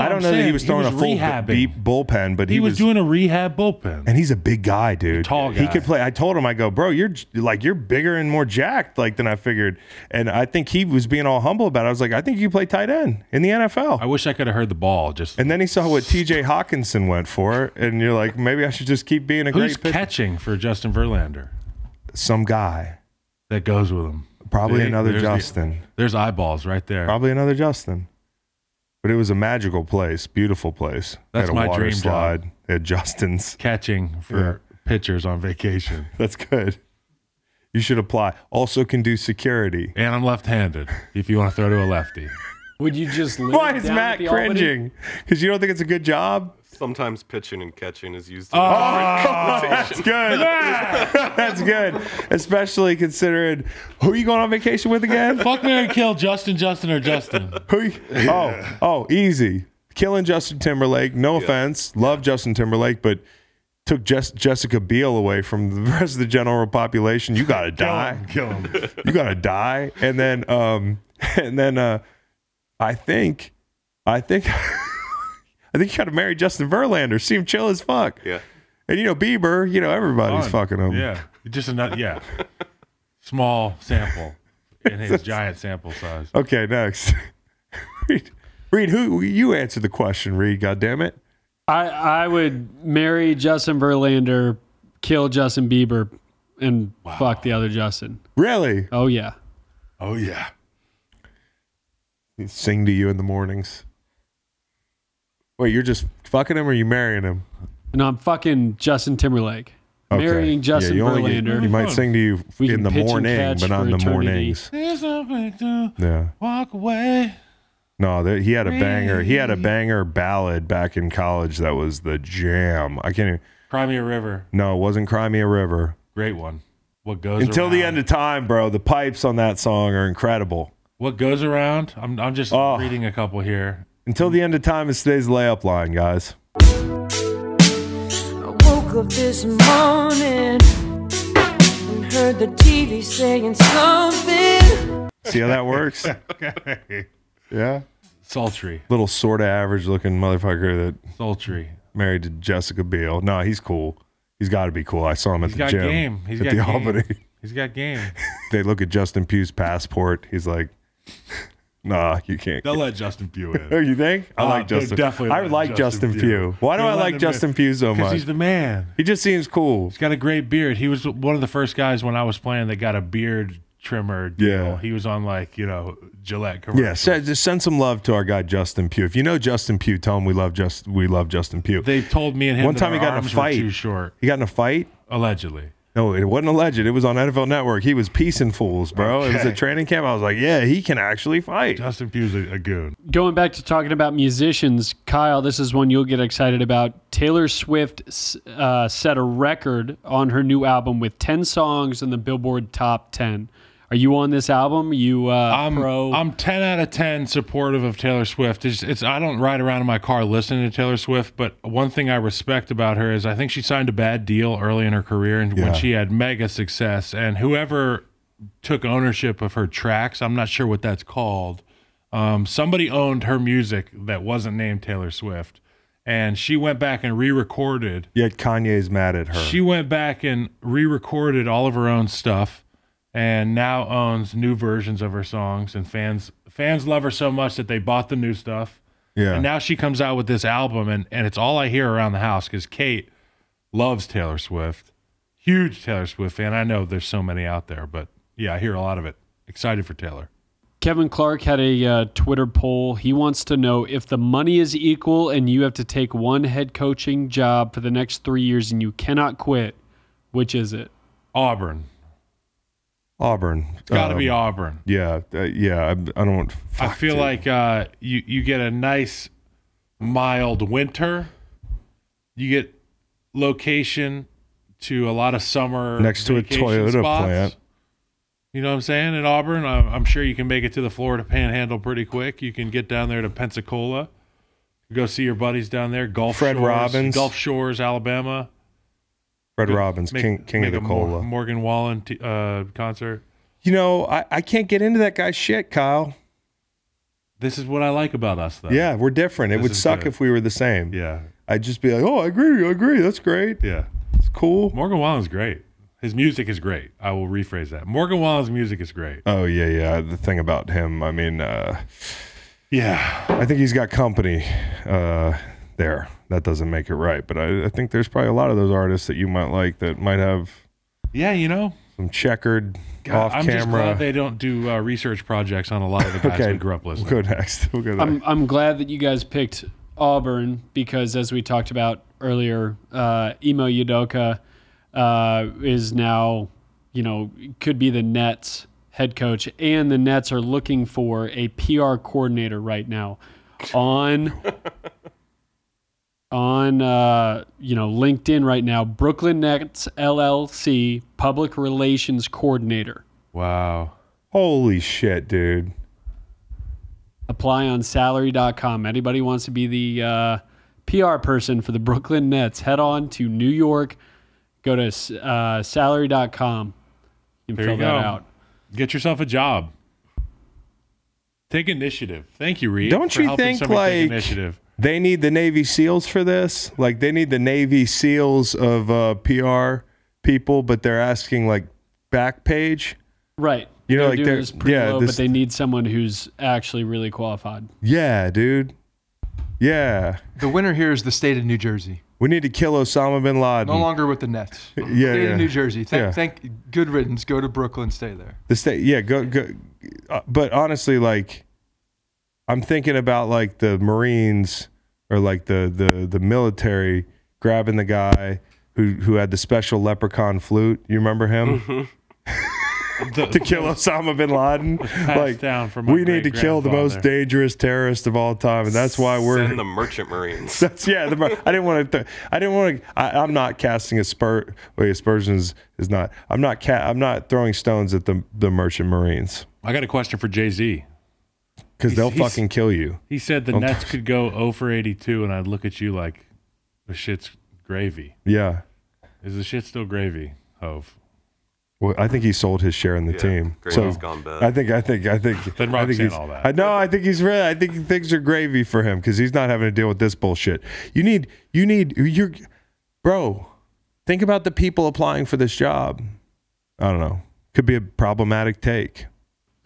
don't know that he was throwing a full deep bullpen, but he was doing a rehab bullpen. And he's a big guy, dude. Tall guy. He could play. I told him, I go, bro, you're bigger and more jacked than I figured. And I think he was being all humble about it. I was like, I think you play tight end in the NFL. I wish I could have heard the ball. And then he saw what T.J. Hockenson went for, and you're like, maybe I should just keep being a great pitcher. Who's catching for Justin Verlander? Some guy that goes with him. Probably another Justin. There's eyeballs right there. Probably another Justin. But it was a magical place, beautiful place. That's my dream job. At Justin's. Catching for pitchers on vacation. That's good. You should apply. Also can do security. And I'm left-handed if you want to throw to a lefty. Would you just live Why is down Matt cringing? Because you don't think it's a good job? Sometimes pitching and catching is used. In that's good. That's good. Especially considering who are you going on vacation with again? Fuck, marry, kill, Justin, or Justin. Easy. Killing Justin Timberlake. No offense. Love Justin Timberlake, but took Jessica Biel away from the rest of the general population. You gotta die. Kill him. You gotta die. And then, I think. I think you got to marry Justin Verlander. See him chill as fuck. Yeah. And, Bieber, everybody's fucking him. Yeah. Just another, small sample in his giant sample size. Okay, next. Reed, who you answered the question, Reed, goddammit. I would marry Justin Verlander, kill Justin Bieber, and fuck the other Justin. Really? Oh, yeah. Oh, yeah. He'd sing to you in the mornings. Wait, you're just fucking him or are you marrying him? No, I'm fucking Justin Timberlake. Okay. Marrying Justin Verlander. He might sing to you in the morning, but not in the mornings. Yeah. Walk away. No, he had a banger. He had a banger ballad back in college that was the jam. I can't even. Cry Me a River. No, it wasn't Cry Me a River. Great one. What goes around. Until the end of time, bro. The pipes on that song are incredible. What goes around? I'm just reading a couple here. Until the end of time is today's layup line, guys. I woke up this morning and heard the TV saying something. See how that works? Okay. Yeah. Sultry. Little sort of average looking motherfucker that sultry. Married to Jessica Biel. No, he's cool. He's got to be cool. I saw him at the gym. Game. He's got game. At the Albany. He's got game. They look at Justin Pugh's passport. He's like... Nah, you can't. They'll let Justin Pugh in. Oh, you think? I like Justin. Definitely. I like Justin Pugh. Why do I like Justin Pugh so much? Because he's the man. He just seems cool. He's got a great beard. He was one of the first guys when I was playing that got a beard trimmer deal. Yeah. He was on Gillette commercials. Yeah, just send some love to our guy Justin Pugh. If you know Justin Pugh, tell him we love Justin Pugh. They told me and him one time he got in a fight. Too short. He got in a fight? Allegedly. No, it wasn't alleged. It was on NFL Network. He was piecing fools, bro. Okay. It was a training camp. I was like, yeah, he can actually fight. Justin Pugh's a goon. Going back to talking about musicians, Kyle, this is one you'll get excited about. Taylor Swift set a record on her new album with 10 songs in the Billboard Top 10. Are you on this album? I'm 10 out of 10 supportive of Taylor Swift. I don't ride around in my car listening to Taylor Swift, but one thing I respect about her is I think she signed a bad deal early in her career and when she had mega success. And whoever took ownership of her tracks, I'm not sure what that's called, somebody owned her music that wasn't named Taylor Swift. And she went back and re-recorded. Yet Kanye's mad at her. She went back and re-recorded all of her own stuff. And now owns new versions of her songs, and fans love her so much that they bought the new stuff. Yeah. And now she comes out with this album, and it's all I hear around the house because Kate loves Taylor Swift, huge Taylor Swift fan. I know there's so many out there, but yeah, I hear a lot of it. Excited for Taylor. Kevin Clark had a Twitter poll. He wants to know if the money is equal and you have to take one head coaching job for the next 3 years and you cannot quit, which is it? Auburn. It's got to be Auburn. Yeah. Yeah. I don't want... I feel like you get a nice mild winter. You get location to a lot of summer next to a Toyota plant. You know what I'm saying? In Auburn, I'm sure you can make it to the Florida Panhandle pretty quick. You can get down there to Pensacola, go see your buddies down there. Gulf Shores, Alabama. Fred Robbins, King of the Cola. Morgan Wallen concert. You know, I can't get into that guy's shit, Kyle. This is what I like about us, though. Yeah, we're different. It would suck if we were the same. Yeah. I'd just be like, oh, I agree. That's great. Yeah. It's cool. Morgan Wallen's great. His music is great. I will rephrase that. Morgan Wallen's music is great. Oh, yeah. The thing about him, I mean, yeah. I think he's got company there. That doesn't make it right. But I think there's probably a lot of those artists that you might like that might have. Yeah, you know. Some checkered off-camera. I'm just glad they don't do research projects on a lot of the guys we grew up listening. We'll go next. I'm glad that you guys picked Auburn because, as we talked about earlier, Emo Udoka is now, you know, could be the Nets head coach, and the Nets are looking for a PR coordinator right now on LinkedIn right now, Brooklyn Nets LLC public relations coordinator. Wow. Holy shit, dude. Apply on salary.com. Anybody wants to be the PR person for the Brooklyn Nets, head on to New York. Go to salary.com. You can fill that out. Get yourself a job. Take initiative. Thank you, Reed. Don't you think, like, initiative. They need the Navy SEALs for this? Like, they need the Navy SEALs of PR people, but they're asking, like, Backpage. Right. You know, they're pretty low, but they need someone who's actually really qualified. Yeah, dude. Yeah. The winner here is the state of New Jersey. We need to kill Osama bin Laden. No longer with the Nets. State of New Jersey. Thank good riddance. Go to Brooklyn. Stay there. The state. Yeah. Go. But honestly, like, I'm thinking about, like, the Marines or, like, the military grabbing the guy who had the special leprechaun flute. You remember him? Mm-hmm. To kill Osama bin Laden. Like, we need to kill the most dangerous terrorist of all time, and that's why we're in the merchant Marines. I'm not casting aspersions. I'm not throwing stones at the merchant Marines. I got a question for Jay-Z. Because they'll fucking kill you. He said the Nets could go 0 for 82, and I'd look at you like the shit's gravy. Yeah. Is the shit still gravy, Hove? Well, I think he sold his share in the team. Gravy's gone bad. I think. Then Rock's saying all that. No, I think he's right. I think things are gravy for him because he's not having to deal with this bullshit. Bro, think about the people applying for this job. I don't know. Could be a problematic take.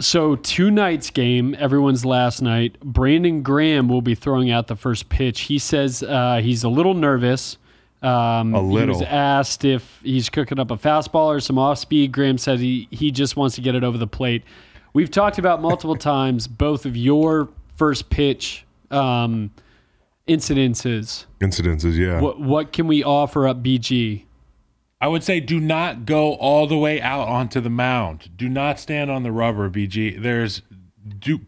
So two nights game, everyone's last night. Brandon Graham will be throwing out the first pitch. He says he's a little nervous. He was asked if he's cooking up a fastball or some off-speed. Graham said he just wants to get it over the plate. We've talked about multiple times both of your first pitch incidences. Incidences, yeah. What can we offer up BG? I would say do not go all the way out onto the mound. Do not stand on the rubber, BG.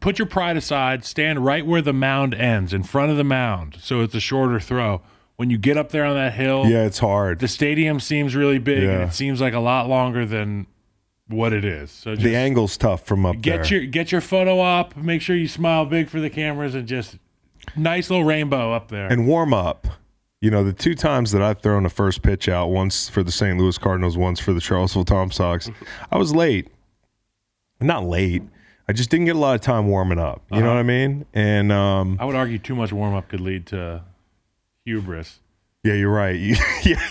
Put your pride aside. Stand right where the mound ends, in front of the mound, so it's a shorter throw. When you get up there on that hill, yeah, it's hard. The stadium seems really big, and it seems like a lot longer than what it is. So just the angle's tough from up there. Get your photo op. Make sure you smile big for the cameras, and just nice little rainbow up there. And warm up. You know, the two times that I've thrown a first pitch out, once for the St. Louis Cardinals, once for the Charlottesville Tom Sox, I was late. Not late. I just didn't get a lot of time warming up. You know what I mean? And I would argue too much warm-up could lead to hubris. Yeah, you're right.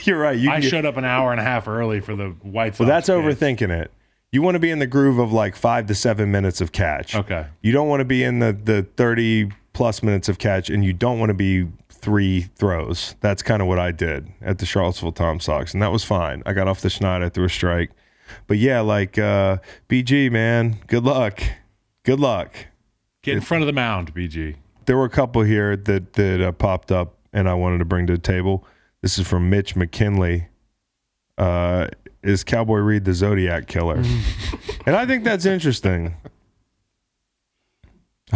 You're right. I showed up an hour and a half early for the White Sox. Well, that's overthinking it. You want to be in the groove of like 5 to 7 minutes of catch. Okay. You don't want to be in the 30-plus minutes of catch, and you don't want to be 3 throws. That's kind of what I did at the Charlottesville Tom Sox, and that was fine. I got off the schneid. I threw a strike. But yeah, like BG, man, good luck. Get in front of the mound, BG. There were a couple here that popped up and I wanted to bring to the table. This is from Mitch McKinley. Is Cowboy Reed the Zodiac Killer? And I think that's interesting.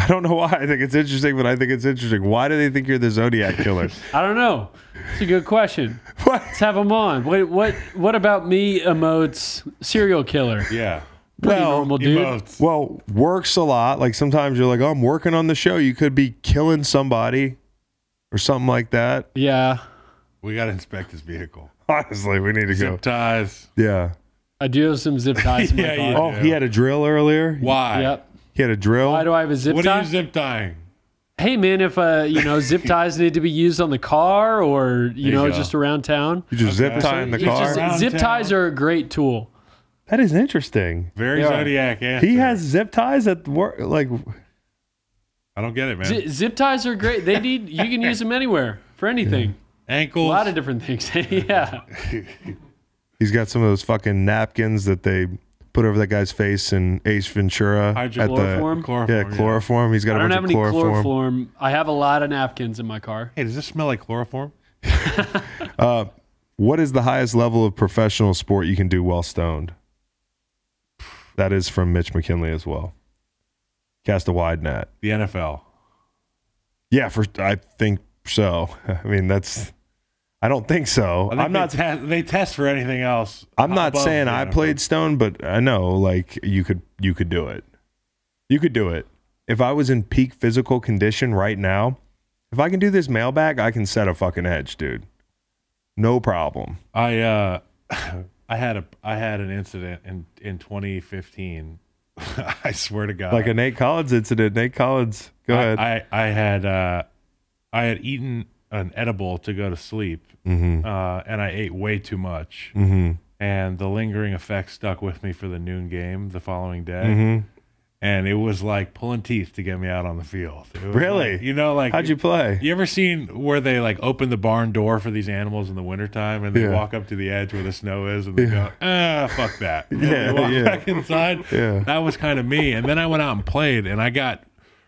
I don't know why I think it's interesting, but I think it's interesting. Why do they think you're the Zodiac killer? I don't know. It's a good question. What? Let's have them on. What about me emotes serial killer? Yeah. Pretty normal dude. Emotes. Well, works a lot. Like sometimes you're like, oh, I'm working on the show. You could be killing somebody or something like that. Yeah. We got to inspect his vehicle. Honestly, we need to go. Zip ties. Yeah. I do have some zip ties. Yeah. Oh, he had a drill earlier. Why? Yep. He had a drill. Why do I have a zip tie? What are you zip tying? Hey, man, if zip ties need to be used on the car or, just around town. You just zip tie in the car? Zip ties are a great tool. That is interesting. Very Zodiac answer. He has zip ties at work. Like, I don't get it, man. Zip ties are great. They need. You can use them anywhere for anything. Yeah. Ankles. A lot of different things. Yeah. He's got some of those fucking napkins that they put over that guy's face in Ace Ventura. Chloroform. He's got a bunch of chloroform. I don't have any chloroform. I have a lot of napkins in my car. Hey, does this smell like chloroform? What is the highest level of professional sport you can do while stoned? That is from Mitch McKinley as well. Cast a wide net. The NFL. Yeah, I think so. I mean, that's... I don't think so. I'm not. They test for anything else. I'm not saying I played stone, but I know like you could do it. You could do it. If I was in peak physical condition right now, if I can do this mailbag, I can set a fucking edge, dude. No problem. I had an incident in 2015. I swear to God, like a Nate Collins incident. Nate Collins, go ahead. I had eaten an edible to go to sleep, and I ate way too much, and the lingering effects stuck with me for the noon game the following day, and it was like pulling teeth to get me out on the field. Really? Like, how'd you play? You ever seen where they like open the barn door for these animals in the wintertime and they walk up to the edge where the snow is and they go, fuck that. And they walk back inside. That was kind of me. And then I went out and played, and I got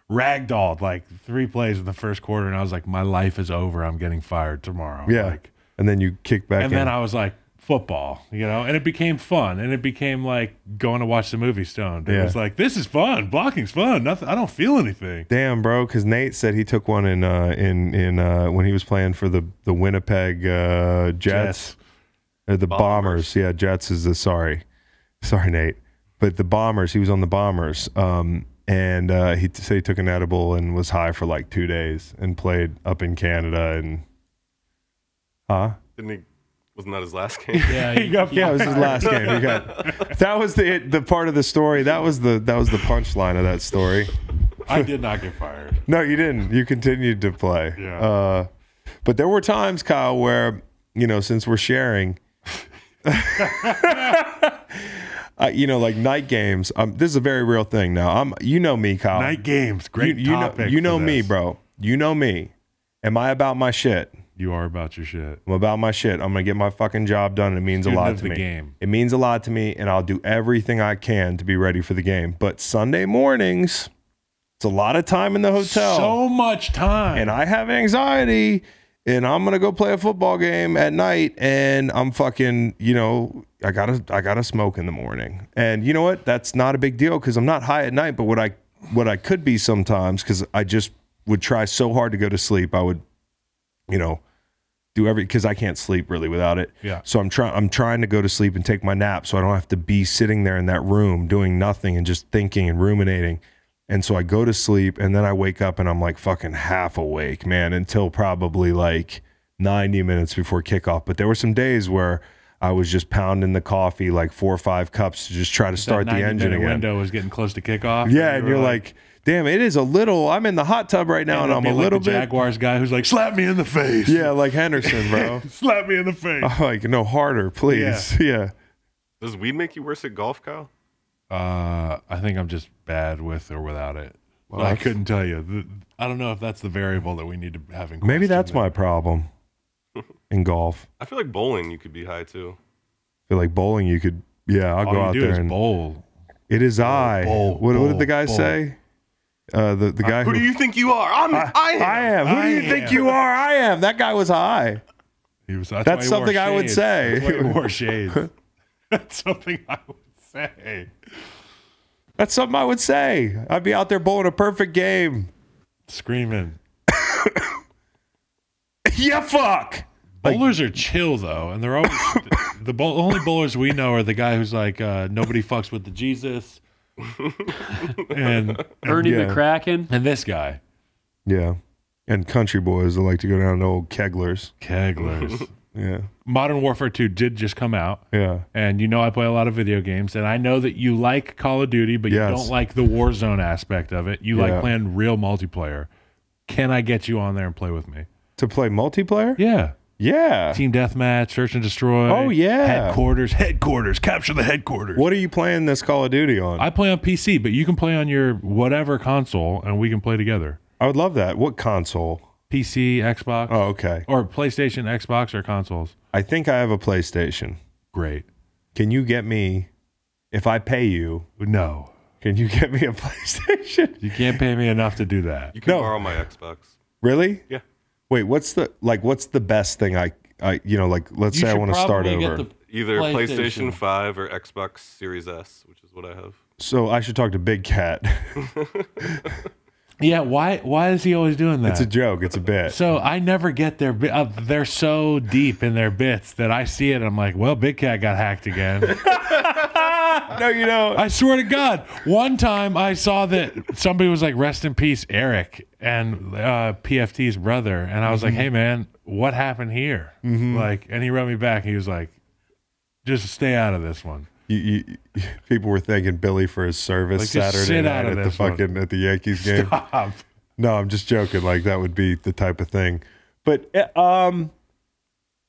ragdolled like 3 plays in the first quarter, and I was like, my life is over. I'm getting fired tomorrow. Yeah. Like, and then you kick back in. Then I was like, football, and it became fun, and it became like going to watch the movie stoned. It was like, this is fun. Blocking's fun. Nothing. I don't feel anything. Damn, bro. Because Nate said he took one in when he was playing for the Winnipeg Jets. Or the Bombers. Yeah, Jets is the sorry, Nate. But the Bombers, he was on the Bombers. And he said he took an edible and was high for like 2 days and played up in Canada. And wasn't that his last game? Yeah, it was his last game. That was the part of the story. That was the punchline of that story. I did not get fired. No, you didn't. You continued to play. Yeah. But there were times, Kyle, where since we're sharing. Like night games. This is a very real thing now. Me, Kyle. Night games, great topic. You know me, bro. You know me. Am I about my shit? You are about your shit. I'm about my shit. I'm gonna get my fucking job done. It means a lot to me. It means a lot to me, and I'll do everything I can to be ready for the game. But Sunday mornings, it's a lot of time in the hotel. So much time, and I have anxiety. And I'm gonna go play a football game at night, and I'm fucking, I gotta smoke in the morning. And you know what? That's not a big deal because I'm not high at night. But what I could be sometimes, because I just would try so hard to go to sleep, I would, do because I can't sleep really without it. Yeah. So I'm trying to go to sleep and take my nap, so I don't have to be sitting there in that room doing nothing and just thinking and ruminating. And so I go to sleep, and then I wake up, and I'm like fucking half awake, man, until probably like 90 minutes before kickoff. But there were some days where I was just pounding the coffee, like 4 or 5 cups, to just try to start the engine again. The window was getting close to kickoff. Yeah, and you're like, damn, it is a little. I'm in the hot tub right now, and I'm a little bit. Jaguars guy who's like, slap me in the face. Yeah, like Henderson, bro. Slap me in the face. I'm like, no, harder, please. Yeah. Does weed make you worse at golf, Kyle? I think I'm just bad with or without it. Well, I couldn't tell you. I don't know if that's the variable that we need to have in question. Maybe that's my problem in golf. I feel like bowling, you could be high too. I feel like bowling, you could. Yeah, I'll go out there and bowl. It is I. What did the guy say? The guy. Who do you think you are? I am. Who do you think you are? I am. That guy was high. He was. That's something I would say. He wore shades. That's something I would say. That's something I would say. I'd be out there bowling a perfect game. Screaming. Yeah, fuck. Bowlers are chill, though, and they're always the only bowlers we know are the guy who's like, nobody fucks with the Jesus. and Ernie McCracken. And this guy. Yeah. And country boys that like to go down to old Keglers. Keglers. Yeah. Modern Warfare 2 did just come out. Yeah. And you know I play a lot of video games, and I know that you like Call of Duty, but you don't like the Warzone aspect of it. You like playing real multiplayer. Can I get you on there and play with me? To play multiplayer? Yeah. Yeah. Team Deathmatch, Search and Destroy. Oh, yeah. Headquarters. Capture the headquarters. What are you playing this Call of Duty on? I play on PC, but you can play on your whatever console, and we can play together. I would love that. What console? PC, Xbox. Oh, okay. Or PlayStation, Xbox, or consoles. I think I have a PlayStation. Great. Can you get me, if I pay you? No. Can you get me a PlayStation? You can't pay me enough to do that. You can borrow my Xbox. Really? Yeah. Wait, what's the best thing I like, let's say I want to start over. Either PlayStation 5 or Xbox Series S, which is what I have. So I should talk to Big Cat. Yeah, why is he always doing that? It's a joke, it's a bit. So I never get their bit. They're so deep in their bits that I see it and I'm like, well, Big Cat got hacked again. No, you don't. I swear to God, one time I saw that somebody was like, rest in peace, Eric, and PFT's brother. And I was like, hey, man, what happened here? Mm-hmm. Like, and he wrote me back. And he was like, just stay out of this one. People were thanking Billy for his service like, Saturday night at the at the Yankees game. Stop. No, I'm just joking. Like, that would be the type of thing. But,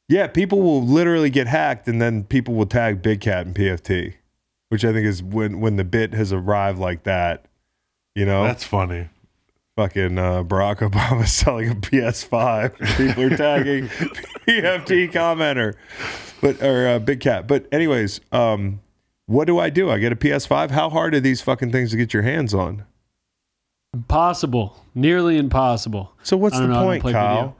yeah, people will literally get hacked, and then people will tag Big Cat and PFT. Which I think is when the bit has arrived like that, you know? That's funny. Fucking Barack Obama selling a PS5. People are tagging PFT commenter. Or Big Cat. But anyways, what do? I get a PS5? How hard are these fucking things to get your hands on? Impossible. Nearly impossible. So what's the point, Kyle? Video.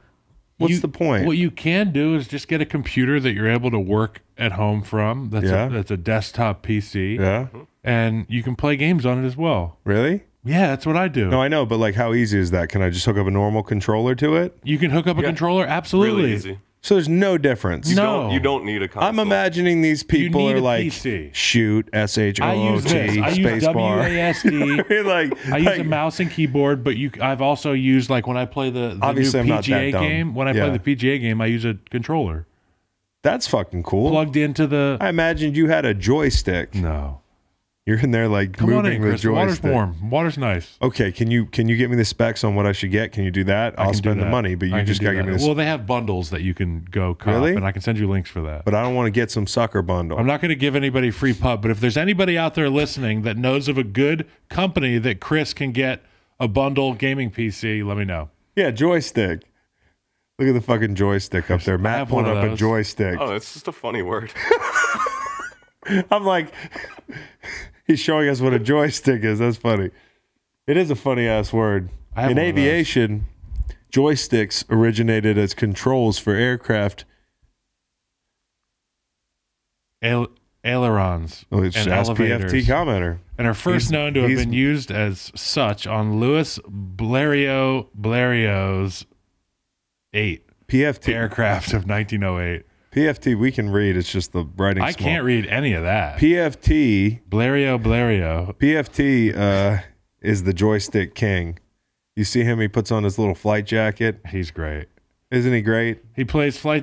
What's the point? What you can do is just get a computer that you're able to work at home from. That's a desktop PC. Yeah. And you can play games on it as well. Really? Yeah, that's what I do. No, I know, but like, how easy is that? Can I just hook up a normal controller to it? You can hook up a controller, absolutely. Really easy. So there's no difference. You don't need a console. I'm imagining these people are like, PC. Shoot, SHOOT, spacebar. I use a mouse and keyboard, but I've also used, like, when I play the new PGA game, when I play the PGA game, I use a controller. That's fucking cool. Plugged into the... I imagined you had a joystick. No. You're in there, like, moving the joystick. Water's warm. Water's nice. Okay, can you get me the specs on what I should get? Can you do that? I'll spend the money, but you just got to give me the... Well, they have bundles that you can go cop, and I can send you links for that. But I don't want to get some sucker bundle. I'm not going to give anybody free pub, but if there's anybody out there listening that knows of a good company that Chris can get a bundle gaming PC, let me know. Yeah, joystick. Look at the fucking joystick up there. Matt pulled up a joystick. Oh, it's just a funny word. I'm like... He's showing us what a joystick is. That's funny. It is a funny-ass word. In aviation, joysticks originated as controls for aircraft. Ailerons. Oh, it's an PFT commenter. And are first known to have been used as such on Louis Blériot's 8 PFT aircraft of 1908. PFT, we can read. It's just the writing. I can't read any of that. PFT. Blériot. PFT is the joystick king. You see him. He puts on his little flight jacket. He's great. Isn't he great? He plays all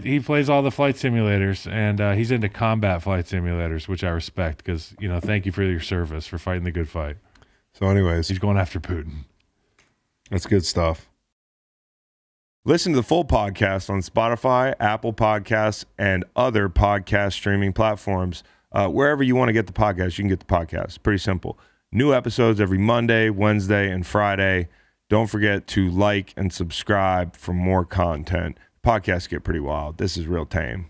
the flight simulators, and he's into combat flight simulators, which I respect because, you know, thank you for your service for fighting the good fight. So anyways. He's going after Putin. That's good stuff. Listen to the full podcast on Spotify, Apple Podcasts, and other podcast streaming platforms. Wherever you want to get the podcast, you can get the podcast. Pretty simple. New episodes every Monday, Wednesday, and Friday. Don't forget to like and subscribe for more content. Podcasts get pretty wild. This is real tame.